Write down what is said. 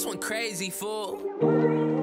this one crazy, fool.